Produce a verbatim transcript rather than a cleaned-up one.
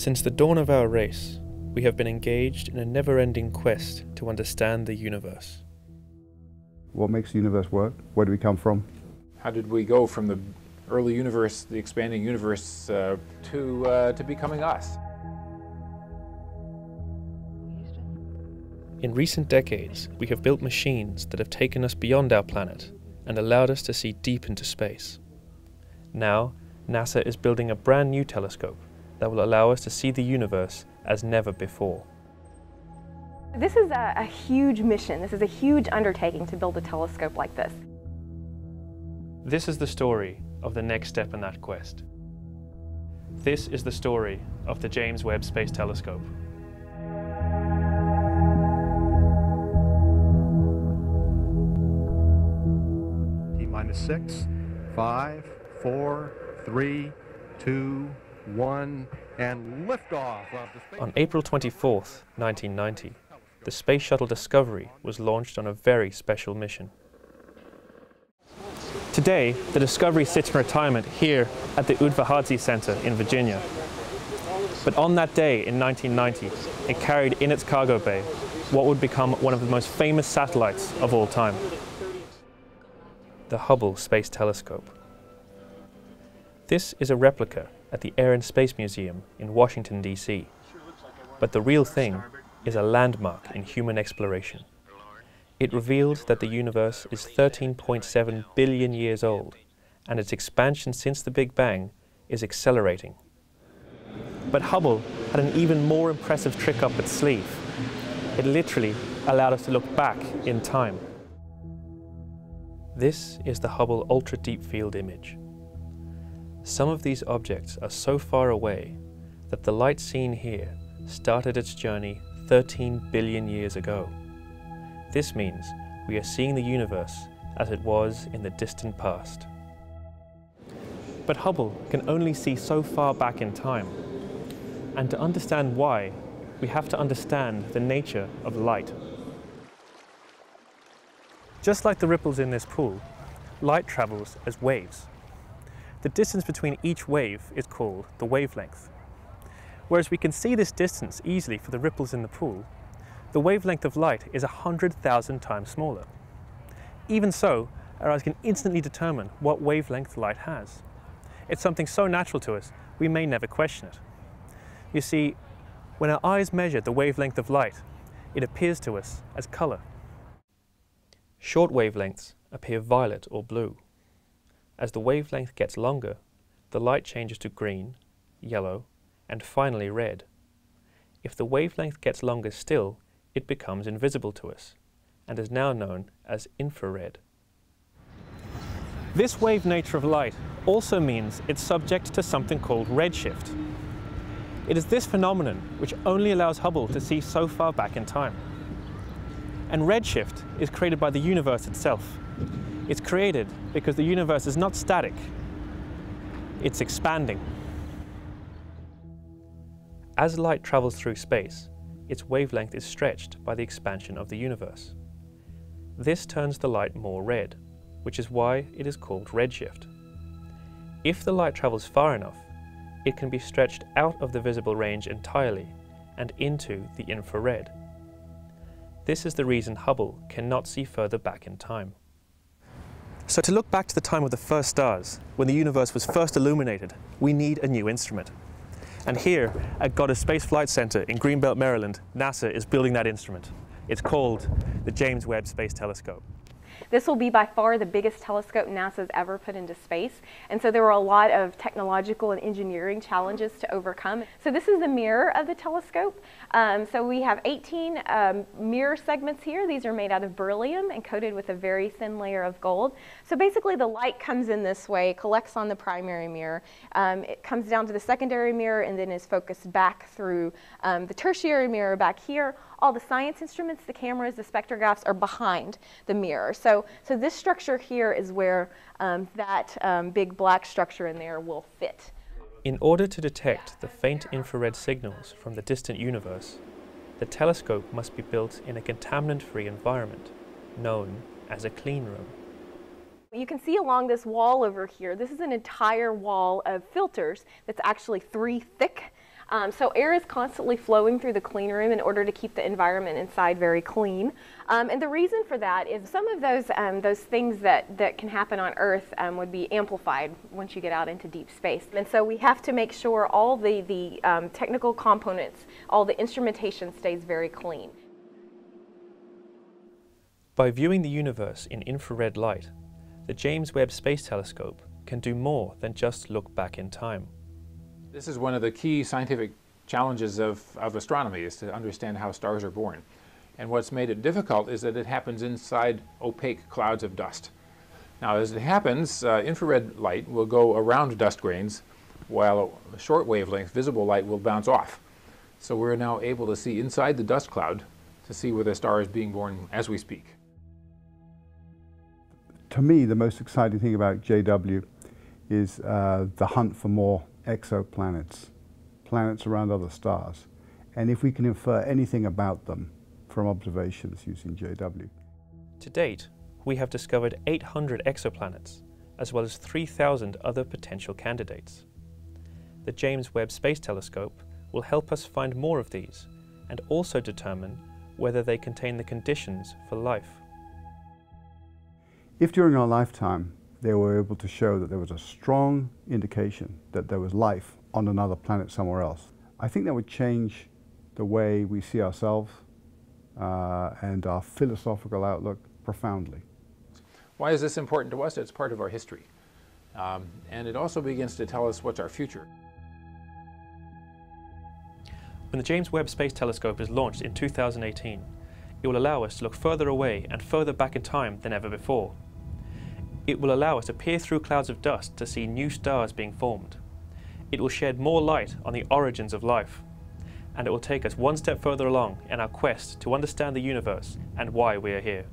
Since the dawn of our race, we have been engaged in a never-ending quest to understand the universe. What makes the universe work? Where do we come from? How did we go from the early universe, the expanding universe, uh, to, uh, to becoming us? In recent decades, we have built machines that have taken us beyond our planet and allowed us to see deep into space. Now, NASA is building a brand new telescope that will allow us to see the universe as never before. This is a, a huge mission. This is a huge undertaking to build a telescope like this. This is the story of the next step in that quest. This is the story of the James Webb Space Telescope. T minus six, five, four, three, two, one, and liftoff of the space. On April twenty-fourth, nineteen ninety, the Space Shuttle Discovery was launched on a very special mission. Today, the Discovery sits in retirement here at the Udvar-Hazy Center in Virginia. But on that day in nineteen ninety, it carried in its cargo bay what would become one of the most famous satellites of all time, the Hubble Space Telescope. This is a replica at the Air and Space Museum in Washington, D C. But the real thing is a landmark in human exploration. It revealed that the universe is thirteen point seven billion years old, and its expansion since the Big Bang is accelerating. But Hubble had an even more impressive trick up its sleeve. It literally allowed us to look back in time. This is the Hubble Ultra Deep Field image. Some of these objects are so far away that the light seen here started its journey thirteen billion years ago. This means we are seeing the universe as it was in the distant past. But Hubble can only see so far back in time. And to understand why, we have to understand the nature of light. Just like the ripples in this pool, light travels as waves. The distance between each wave is called the wavelength. Whereas we can see this distance easily for the ripples in the pool, the wavelength of light is one hundred thousand times smaller. Even so, our eyes can instantly determine what wavelength light has. It's something so natural to us, we may never question it. You see, when our eyes measure the wavelength of light, it appears to us as color. Short wavelengths appear violet or blue. As the wavelength gets longer, the light changes to green, yellow, and finally red. If the wavelength gets longer still, it becomes invisible to us, and is now known as infrared. This wave nature of light also means it's subject to something called redshift. It is this phenomenon which only allows Hubble to see so far back in time. And redshift is created by the universe itself. It's created because the universe is not static, it's expanding. As light travels through space, its wavelength is stretched by the expansion of the universe. This turns the light more red, which is why it is called redshift. If the light travels far enough, it can be stretched out of the visible range entirely and into the infrared. This is the reason Hubble cannot see further back in time. So to look back to the time of the first stars, when the universe was first illuminated, we need a new instrument. And here, at Goddard Space Flight Center in Greenbelt, Maryland, NASA is building that instrument. It's called the James Webb Space Telescope. This will be by far the biggest telescope NASA's ever put into space, and so there were a lot of technological and engineering challenges to overcome. So this is the mirror of the telescope. Um, so we have eighteen um, mirror segments here. These are made out of beryllium and coated with a very thin layer of gold. So basically the light comes in this way, collects on the primary mirror, um, it comes down to the secondary mirror, and then is focused back through um, the tertiary mirror back here. All the science instruments, the cameras, the spectrographs are behind the mirror. So, so this structure here is where um, that um, big black structure in there will fit. In order to detect the faint infrared signals from the distant universe, the telescope must be built in a contaminant-free environment, known as a clean room. You can see along this wall over here, this is an entire wall of filters that's actually three thick. Um, so air is constantly flowing through the clean room in order to keep the environment inside very clean. Um, and the reason for that is some of those, um, those things that, that can happen on Earth um, would be amplified once you get out into deep space. And so we have to make sure all the, the um, technical components, all the instrumentation stays very clean. By viewing the universe in infrared light, the James Webb Space Telescope can do more than just look back in time. This is one of the key scientific challenges of, of astronomy, is to understand how stars are born. And what's made it difficult is that it happens inside opaque clouds of dust. Now, as it happens, uh, infrared light will go around dust grains, while a short wavelength visible light will bounce off. So we're now able to see inside the dust cloud to see where the star is being born as we speak. To me, the most exciting thing about J W is uh, the hunt for more exoplanets, planets around other stars, and if we can infer anything about them from observations using J W. To date, we have discovered eight hundred exoplanets, as well as three thousand other potential candidates. The James Webb Space Telescope will help us find more of these, and also determine whether they contain the conditions for life. If during our lifetime they were able to show that there was a strong indication that there was life on another planet somewhere else, I think that would change the way we see ourselves uh, and our philosophical outlook profoundly. Why is this important to us? It's part of our history. Um, and it also begins to tell us what's our future. When the James Webb Space Telescope is launched in two thousand eighteen, it will allow us to look further away and further back in time than ever before. It will allow us to peer through clouds of dust to see new stars being formed. It will shed more light on the origins of life. And it will take us one step further along in our quest to understand the universe and why we are here.